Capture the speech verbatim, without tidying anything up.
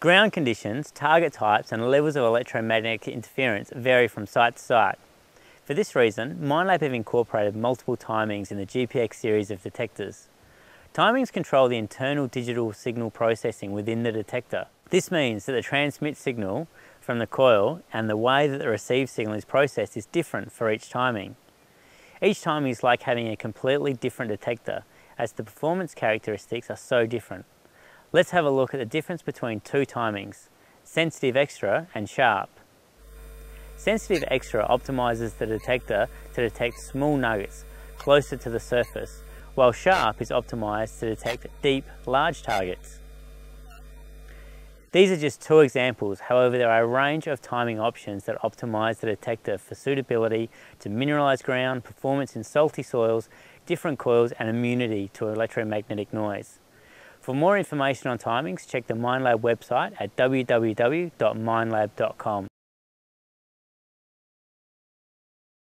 Ground conditions, target types and levels of electromagnetic interference vary from site to site. For this reason, Minelab have incorporated multiple timings in the G P X series of detectors. Timings control the internal digital signal processing within the detector. This means that the transmit signal from the coil and the way that the received signal is processed is different for each timing. Each timing is like having a completely different detector, as the performance characteristics are so different. Let's have a look at the difference between two timings, sensitive extra and sharp. Sensitive extra optimizes the detector to detect small nuggets closer to the surface, while sharp is optimized to detect deep, large targets. These are just two examples, however there are a range of timing options that optimise the detector for suitability to mineralised ground, performance in salty soils, different coils and immunity to electromagnetic noise. For more information on timings, check the Minelab website at w w w dot minelab dot com.